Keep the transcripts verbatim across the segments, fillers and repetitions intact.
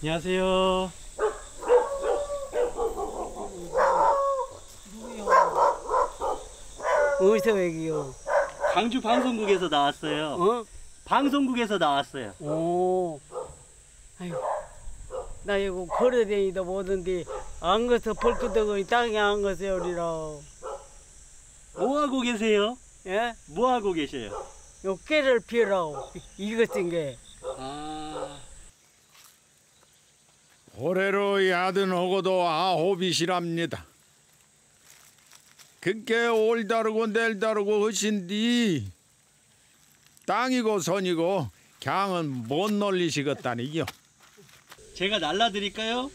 안녕하세요. 어디서 여기요? 광주 방송국에서 나왔어요. 어? 방송국에서 나왔어요. 오. 아유. 나 이거 걸어다니도 못한데 안 가서 벌끄덕거리 땅에 안 가서 우리라. 뭐 하고 계세요? 예? 뭐 하고 계세요? 요 깨를 피우라고 익었은 게. 아. 올해로 야든 오고도 아홉이시랍니다. 그게 올 다르고 내일 다르고 허신디 땅이고 선이고 경은 못 놀리시겠다니요. 제가 날라드릴까요?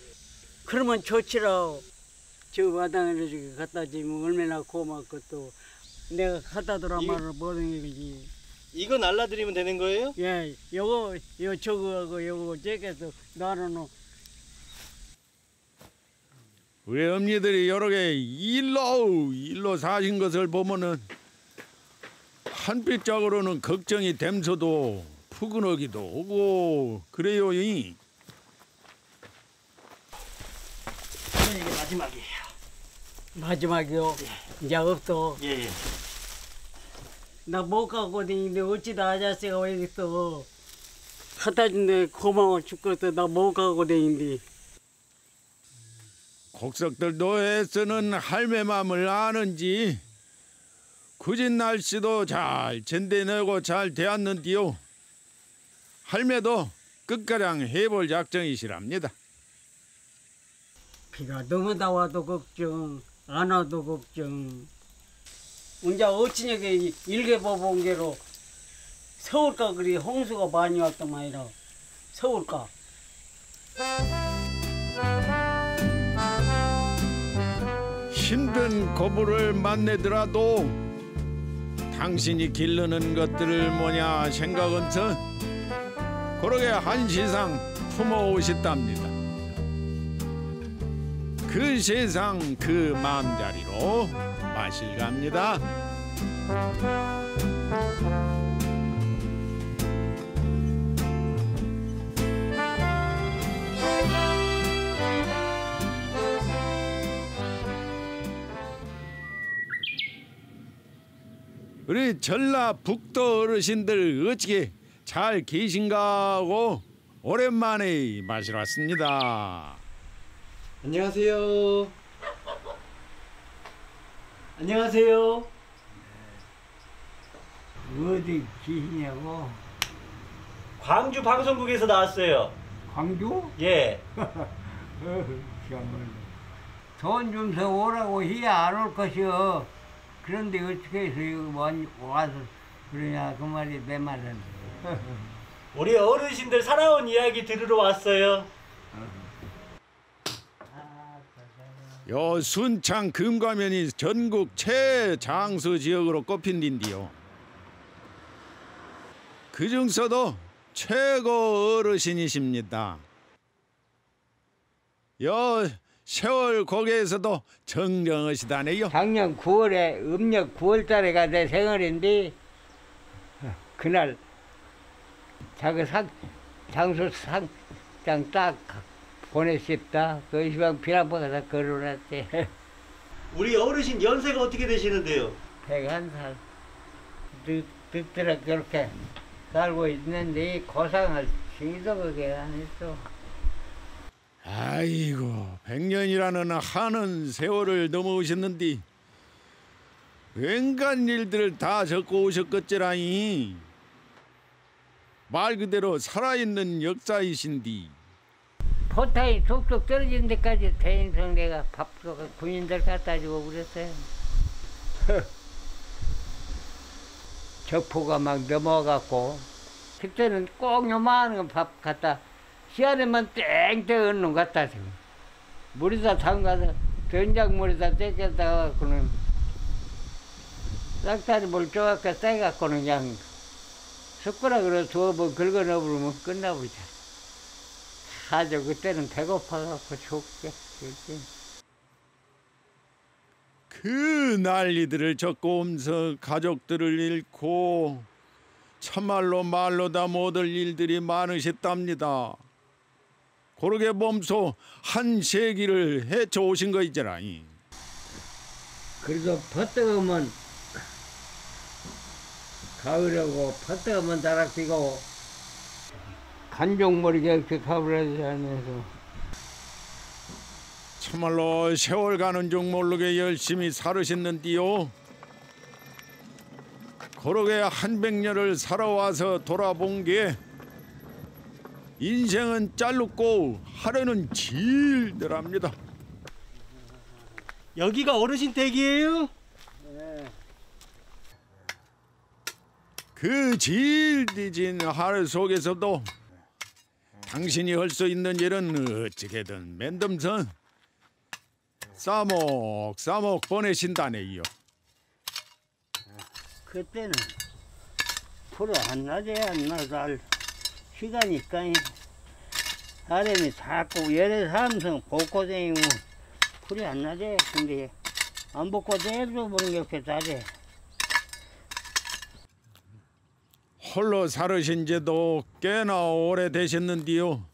그러면 좋지라. 저 마당에 저기 갖다 주면 얼마나 고맙고 또 내가 갖다더라 말을 모르는 거지. 이거 날라드리면 되는 거예요? 예, 요거 요 저거하고 요거 저기서 나눠놓. 우리 엄니들이 여러 개 일로 일로 사신 것을 보면은 한편적으로는 걱정이 됨서도 푸근하기도 하고 그래요. 이 이게 마지막이에요. 마지막이요? 예. 이제 없어. 예예. 나 못 가고 있는데 어찌다 아저씨가 왜 있어? 갖다 준데 고마워 죽겠어. 나 못 가고 있는데. 곡석들도 애쓰는 할매 마음을 아는지 굳은 날씨도 잘 견뎌내고 잘 대왔는데요. 할매도 끝가량 해볼 작정이시랍니다. 비가 너무 나와도 걱정, 안 와도 걱정. 이제 어찌냐게 일개 보본 게로 서울가 그리 홍수가 많이 왔단 말이라. 서울가. 힘든 고부를 만나더라도 당신이 기르는 것들을 뭐냐 생각은서 그러게 한시상 품어오셨답니다. 그 세상 그 마음자리로 마실 갑니다. 우리 전라북도 어르신들 어찌게 잘 계신가 하고 오랜만에 마시러 왔습니다. 안녕하세요. 안녕하세요. 네. 어디 계시냐고? 광주 방송국에서 나왔어요. 광주? 예. 돈 좀 더 오라고 해야 안 올 것이요. 그런데 어떻게 해서 와서 그러냐 그 말이 내 말은. 우리 어르신들 살아온 이야기 들으러 왔어요. 요 순창 금과면이 전국 최장수 지역으로 꼽힌딘디요. 그 중서도 최고 어르신이십니다. 요 세월 고개에서도 정정하시다네요. 작년 구월에 음력 구월달에가 내 생일인데 그날 자기 상 장수 상장 딱 보냈었다. 그 시방 피난방 가서 걸어놨대. 우리 어르신 연세가 어떻게 되시는데요? 백한 살. 늙더라 그렇게 살고 있는데 고상을 지도 그게 안 했어. 아이고, 백년이라는 한은 세월을 넘어오셨는디 웬간 일들을 다 적고 오셨겠지라니. 말 그대로 살아있는 역사이신디. 포탄이 툭툭 떨어지는 데까지 대인성 내가 밥도 군인들 갖다 주고 그랬어요. 적포가 막 넘어가고 그때는 꼭 요만한 밥 갖다 시안에만 땡땡 얻는 것 같다. 물에다 담가서 된장물에다 땡겼다가 그는 싹다리 물 조각에 떼갖고는 그냥 숟가락으로 두어 번 긁어 넣으면 끝나버리자. 아주 그때는 배고파갖고 죽게. 그 난리들을 겪고 오면서 가족들을 잃고 참말로 말로 다 못할 일들이 많으셨답니다. 그러게 몸소 한 세기를 헤쳐 오신 거 있잖아. 그래서 밭대가면 가을하고 밭대가면 다락지고 간종머리가 이렇게 가버리지 않아서 참말로 세월 가는 줄 모르게 열심히 살으셨는디요. 그러게 한 백년을 살아와서 돌아본 게 인생은 짧고 하루는 길더랍니다. 여기가 어르신 댁이에요? 네. 그 질디진 하루 속에서도 당신이 할 수 있는 일은 어찌게든 맨덤선 싸먹 싸먹 보내신다네요. 그때는 프로 한낮에 한낮 시간이니까 사람이 자꾸 열애 삼성 복고생이고 풀이 안 나대. 근데 안 복고생도 보는 게 없게 다대. 홀로 살으신 지도 꽤나 오래 되셨는데요.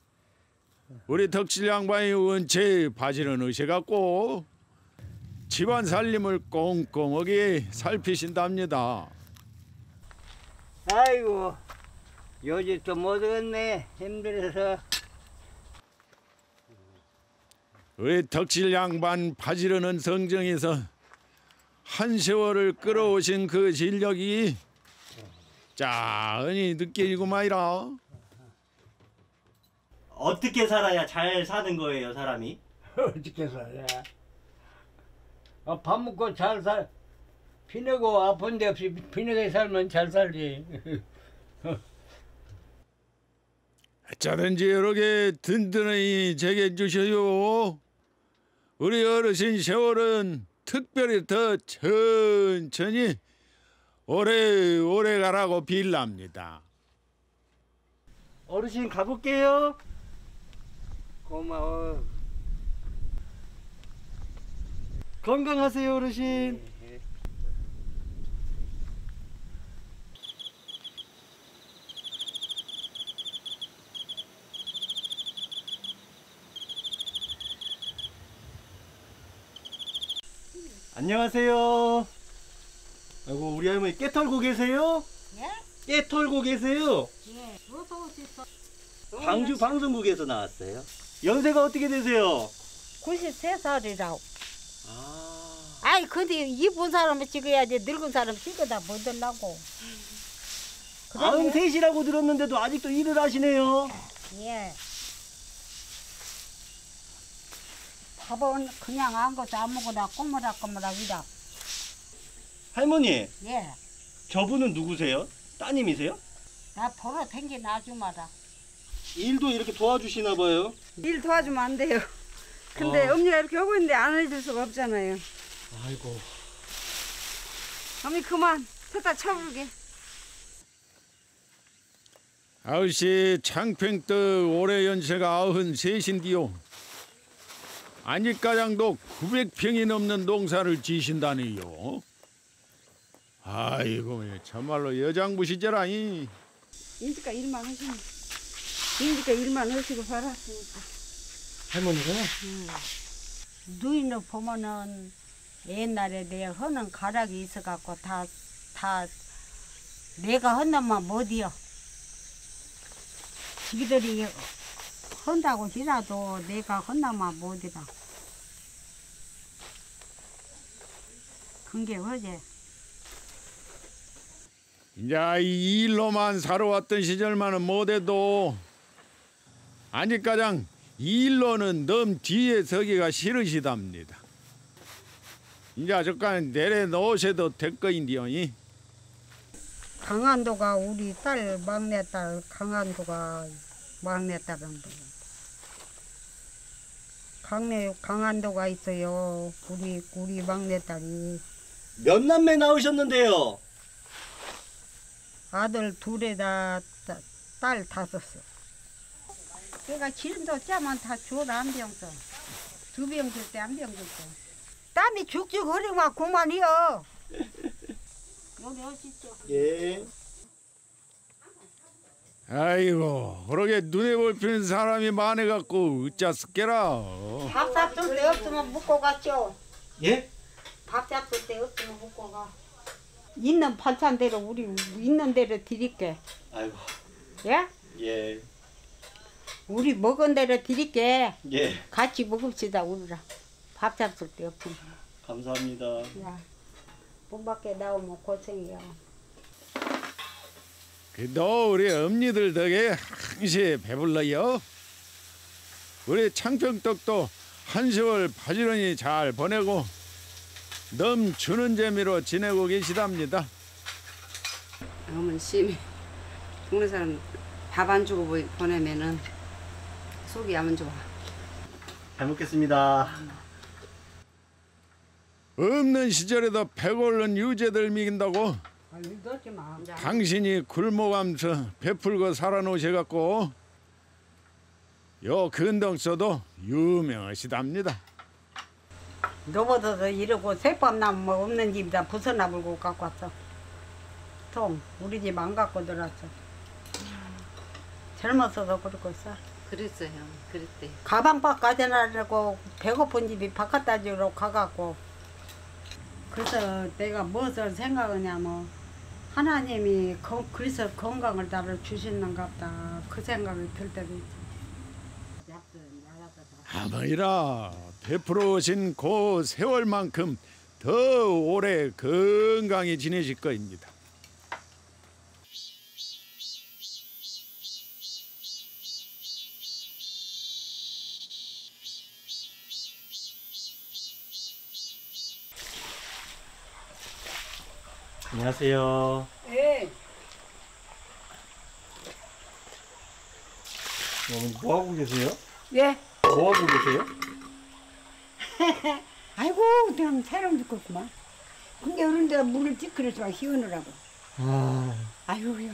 우리 덕질 양반이 원체 바지는 으셔갖고 집안 살림을 꼼꼼하게 살피신답니다. 아이고 요즘도 못하겠네 힘들어서. 우리 덕질 양반 바지르는 성정에서 한 세월을 끌어오신 그 실력이 짠히 느껴지구마이라. 어떻게 살아야 잘 사는 거예요 사람이? 어떻게 살아야 아, 밥 먹고 잘 살 비 내고 아픈 데 없이 비 내게 살면 잘 살지. 어쩌든지 여러 개 든든히 제게 주셔요. 우리 어르신 세월은 특별히 더 천천히 오래오래 가라고 빌랍니다. 어르신 가볼게요. 고마워. 건강하세요 어르신. 네. 안녕하세요. 아이고 우리 할머니 깨 털고 계세요? 예? 깨 털고 계세요? 예. 광주 방송국에서 나왔어요. 연세가 어떻게 되세요? 구십세 살이라고. 아. 아이 근데 이쁜 사람을 찍어야지 늙은 사람 찍어다 못 들라고. 아흔셋이라고 들었는데도 아직도 일을 하시네요. 예. 밥은 그냥 안 것도 아무거나 꼬물락꼬물락이다. 할머니. 예. 저분은 누구세요? 따님이세요? 나 보러 댕긴 아줌마다. 일도 이렇게 도와주시나 봐요. 일 도와주면 안 돼요. 근데 어. 엄니가 이렇게 하고 있는데 안 해줄 수가 없잖아요. 아이고. 엄니 그만. 됐다 쳐부르게. 아우씨 창평댁 올해 연세가 아흔셋인디요. 안집가량도 구백 평이 넘는 농사를 지신다네요. 아이고 참말로 여장부시제라니. 인지가 일만 하시네. 인지가 일만 하시고 살았으니까. 할머니가? 응. 누이는 보면은 옛날에 내가 허는 가락이 있어갖고 다, 다 내가 헌나만 못이여. 지들이 헌다고 지라도 내가 헌나만 못이라. 그게 어제. 이제 이 일로만 살아왔던 시절만은 못해도 안집가장 이 일로는 넘 뒤에 서기가 싫으시답니다. 이제 저까지 내려놓으셔도 될 거인데요. 강한도가 우리 딸 막내딸 강한도가 막내딸은 강내 강한도가 있어요. 우리 우리 막내딸이 몇 남매 낳으셨는데요? 아들 둘에다 딸 다섯. 내가 기름도 짜면 다 줘라 한 병도. 두 병 줄 때 한 병 줄 때. 땀이 죽죽 흐르면 그만이요. 요리 하시죠. 예. 아이고, 그러게 눈에 볼피는 사람이 많아갖고 어쩌스께라. 밥사 줄 때 없으면 묵고 갔죠. 예? 밥사 줄 때 없으면 묵고 가. 있는 반찬대로 우리 있는 대로 드릴게. 아이고. 예? 예. 우리 먹은 대로 드릴게. 예. 같이 먹읍시다 우리랑. 밥사 줄 때 없으면. 감사합니다. 야, 문 밖에 나오면 고생이야. 너 우리 엄니들 덕에 항시 배불러요. 우리 창평떡도 한시월 바지런히 잘 보내고 넘주는 재미로 지내고 계시답니다. 어머니 심히 동네 사람 밥 안 주고 보내면은 속이 안 좋아. 잘 먹겠습니다. 없는 시절에도 배고른 유재들 미긴다고 당신이 굶어가면서 베풀고 살아놓으셔갖고 요 근동서도 유명하시답니다. 넘어져서 이러고 새밥나무 뭐 없는 집이다 부서나불고 갖고 왔어. 통 우리 집 안 갖고 들어왔어. 젊었어서 그렇고 살. 그랬어요. 그랬대. 가방 밖 가져나려고 배고픈 집이 바깥다지로 가갖고. 그래서 내가 무엇을 생각하냐면 하나님이 거, 그래서 건강을 나를 주시는갑다 그 생각이 들 때도 있어. 아마이라 베풀어 오신 그 세월만큼 더 오래 건강히 지내실 거입니다. 안녕하세요. 네. 어머니 뭐 하고 계세요? 예. 뭐 하고 계세요? 아이고, 그냥 사람 죽겠구만. 근데 그런데 물을 찌그러서 희우느라고. 아. 아유,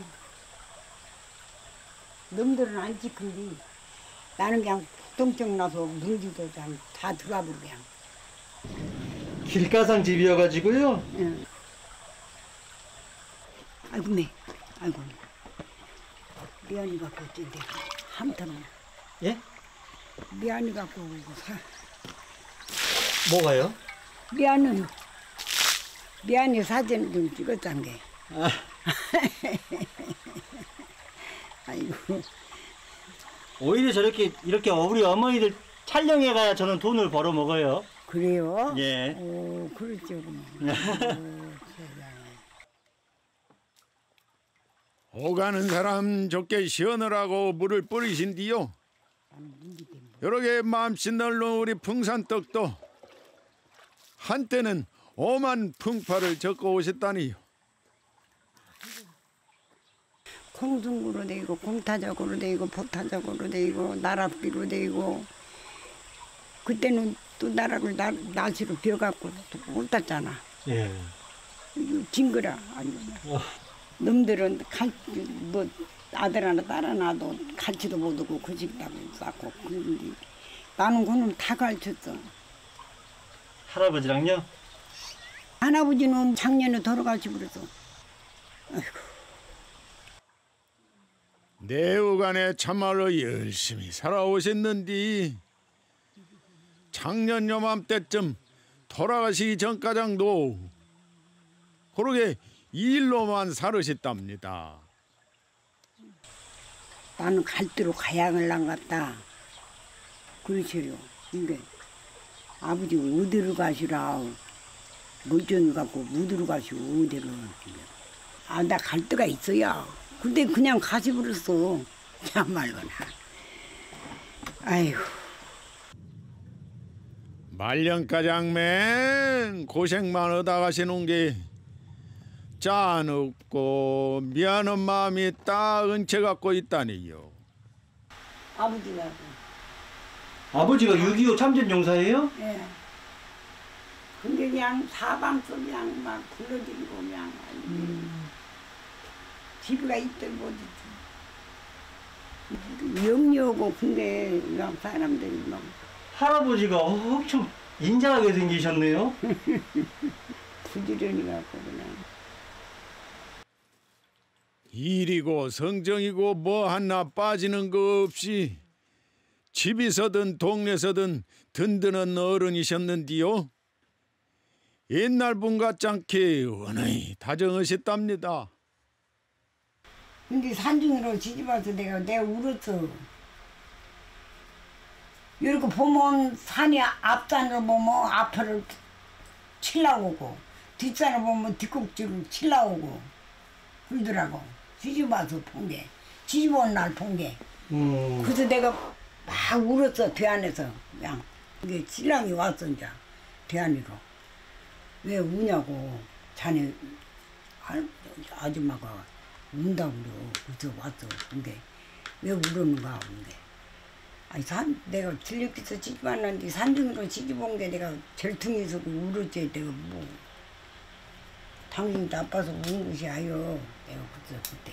놈들은 안 찌그리. 나는 그냥 똥정 나서 물지도 그냥 다 들어가고 그냥. 길가상 집이어가지고요. 응. 아이고네, 아이고네. 미안이 갖고 어쩐데 한탄은. 예? 미안이 갖고 이거 사. 뭐가요? 미안은 미안이 사진 좀 찍었단 게. 아. 아이고. 오히려 저렇게 이렇게 우리 어머니들 촬영해 가야 저는 돈을 벌어 먹어요. 그래요? 예. 오, 그렇죠. 오가는 사람 좋게 시원하라고 물을 뿌리신디요. 여러개 맘씨 널로 우리 풍산떡도 한때는 오만 풍파를 적고 오셨다니요. 공중구로 되고 공타적으로 되고 보타적으로 되고 나랏비로 되고 그때는 또 나락을 날씨로 비어갖고 옳았잖아. 예. 징그라 아니구나. 놈들은 갈, 뭐 아들 하나 딸 하나도 갈지도 못하고 그 집다고 쌓고 그런데 나는 그놈 다 가르쳤어. 할아버지랑요? 할아버지는 작년에 돌아가시고 그래서. 아이고. 내후간에 참말로 열심히 살아오셨는데 작년 요맘때쯤 돌아가시기 전까장도 그러게 이 일로만 살으셨답니다. 나는 갈대로 가양을 남갔다. 그렇지요. 이게 아버지 어디로 가시라. 물전을 갖고 무드로 가시고 어디로. 아, 나 갈 데가 있어야. 근데 그냥 가시버렸어. 참말로나. 아이고. 말년가장맨 고생만 하다 가시는 게 짠 없고 미안한 마음이 딱 은채 갖고 있다니요. 아버지가. 아버지가 육이오 참전 용사예요? 예. 네. 근데 그냥 사방서 그냥 막 굴러지고 그냥. 음. 집이가 있던 곳이지. 영리하고 근데 그냥 사람들이 막. 할아버지가 엄청 인자하게 생기셨네요. 부지런히 갖고 그냥. 일이고 성정이고 뭐 하나 빠지는 거 없이 집이서든 동네서든 든든한 어른이셨는디요. 옛날 분 같지 않게 원하이 다정하셨답니다. 근데 산중으로 지집와서 내가 내가 울었어. 이렇게 보면 산이 앞산으로 보면 앞을 칠라오고 뒷산을 보면 뒷꼭지를 칠라오고 그러더라고. 지집와서 본 게. 지집온 날 본 게. 음. 그래서 내가 막 울었어, 대안에서. 그냥. 이게 신랑이 왔어, 이제. 대안으로. 왜 우냐고. 자네 아줌마가 운다고 그래서 왔어. 근데 왜 우는가 하는데. 아니, 산, 내가 들녘에서 지집 왔는데 산중으로 지집 온 게 내가 절퉁에서 울었지. 내가 뭐. 당신이 나빠서 우는 것이 아니요. 내가 그때, 그때.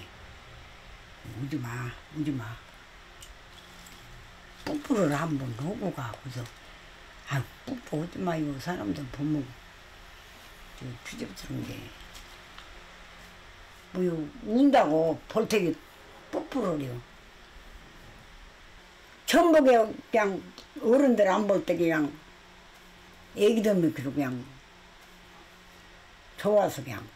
우지 마, 우지 마. 뽀뽀를 한번 하고 가. 그래서, 아, 뽀뽀 하지 마요. 사람들 보면, 저, 추접스러운 게. 뭐, 운다고 볼테기 뽀뽀를 해요. 전국에 그냥, 어른들 안 볼 때 그냥, 애기들면 그러고 그냥, 좋아서 그냥.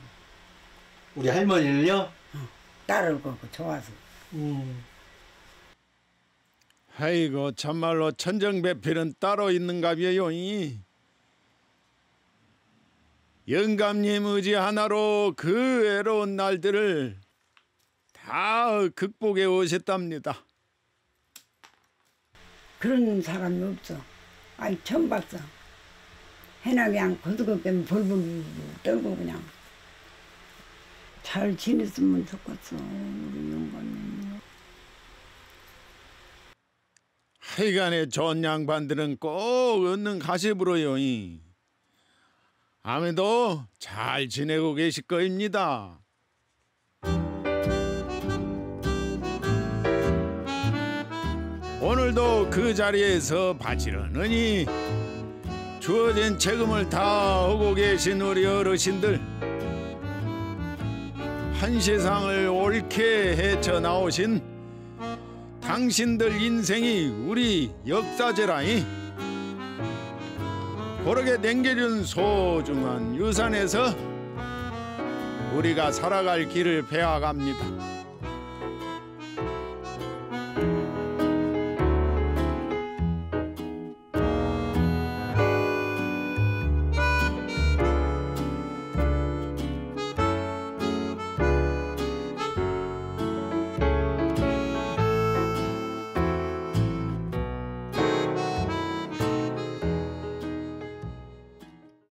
우리 할머니는요? 어, 딸을 그렇고 좋아서. 음. 아이고 참말로 천정배필은 따로 있는가벼요. 영감님 의지 하나로 그 외로운 날들을 다 극복해 오셨답니다. 그런 사람이 없어. 아니 처음 봤어. 해나 그냥 고등학교는 벌벌 떨고 그냥. 잘 지냈으면 좋겠어 우리 영감님. 하여간에 좋은 양반들은 꼭 얻는 가십으로요. 아무래도 잘 지내고 계실 거입니다. 오늘도 그 자리에서 바치려느니 주어진 책임을 다 하고 계신 우리 어르신들 한 세상을 옳게 헤쳐나오신 당신들 인생이 우리 역사제라니 고르게 남겨준 소중한 유산에서 우리가 살아갈 길을 배워갑니다.